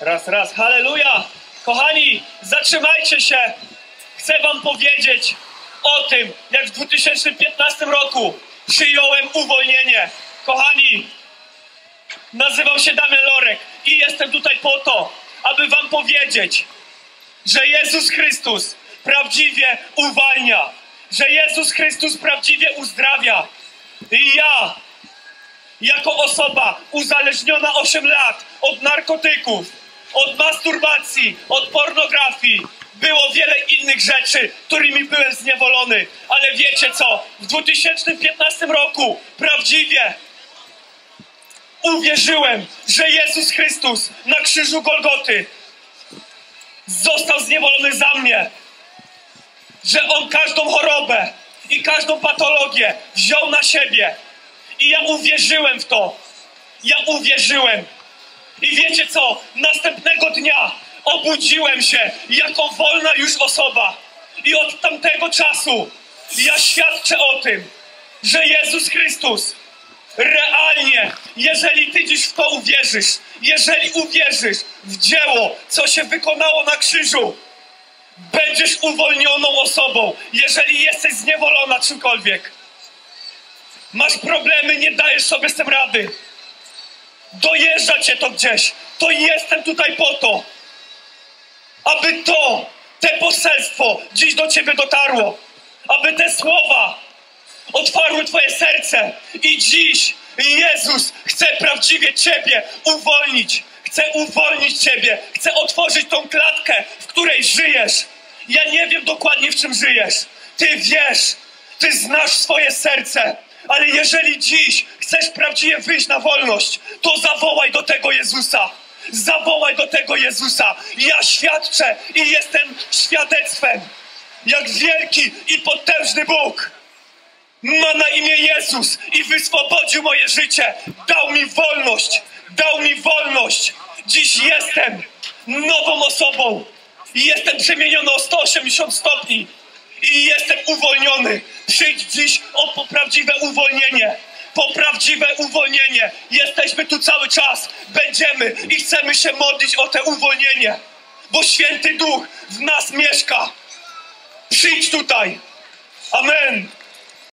Raz. Halleluja! Kochani, zatrzymajcie się! Chcę wam powiedzieć o tym, jak w 2015 roku przyjąłem uwolnienie. Kochani, nazywam się Damian Lorek i jestem tutaj po to, aby wam powiedzieć, że Jezus Chrystus prawdziwie uwalnia, że Jezus Chrystus prawdziwie uzdrawia. I ja, jako osoba uzależniona 8 lat od narkotyków, od masturbacji, od pornografii, było wiele innych rzeczy, którymi byłem zniewolony. Ale wiecie co? W 2015 roku prawdziwie uwierzyłem, że Jezus Chrystus na krzyżu Golgoty został zniewolony za mnie. Że On każdą chorobę i każdą patologię wziął na siebie. I ja uwierzyłem w to. Ja uwierzyłem. I wiecie co? Następnego dnia obudziłem się jako wolna już osoba. I od tamtego czasu ja świadczę o tym, że Jezus Chrystus realnie, jeżeli ty dziś w to uwierzysz, jeżeli uwierzysz w dzieło, co się wykonało na krzyżu, będziesz uwolnioną osobą, jeżeli jesteś zniewolona czymkolwiek. Masz problemy, nie dajesz sobie z tym rady. Dojeżdża cię to gdzieś. To jestem tutaj po to, aby te poselstwo dziś do ciebie dotarło. Aby te słowa otwarły twoje serce. I dziś Jezus chce prawdziwie ciebie uwolnić. Chcę uwolnić ciebie. Chcę otworzyć tą klatkę, w której żyjesz. Ja nie wiem dokładnie, w czym żyjesz. Ty wiesz. Ty znasz swoje serce. Ale jeżeli dziś chcesz prawdziwie wyjść na wolność, to zawołaj do tego Jezusa. Zawołaj do tego Jezusa. Ja świadczę i jestem świadectwem, jak wielki i potężny Bóg ma na imię Jezus i wyswobodził moje życie. Dał mi wolność. Dał mi wolność. Dziś jestem nową osobą. Jestem przemieniony o 180 stopni. I jestem uwolniony. Przyjdź dziś o prawdziwe uwolnienie. Po prawdziwe uwolnienie. Jesteśmy tu cały czas. Będziemy i chcemy się modlić o te uwolnienie. Bo Święty Duch w nas mieszka. Przyjdź tutaj. Amen.